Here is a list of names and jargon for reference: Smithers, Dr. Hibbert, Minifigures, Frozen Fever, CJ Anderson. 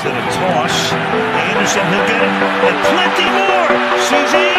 Gives it a toss. Anderson, he'll get it. And plenty more. CJ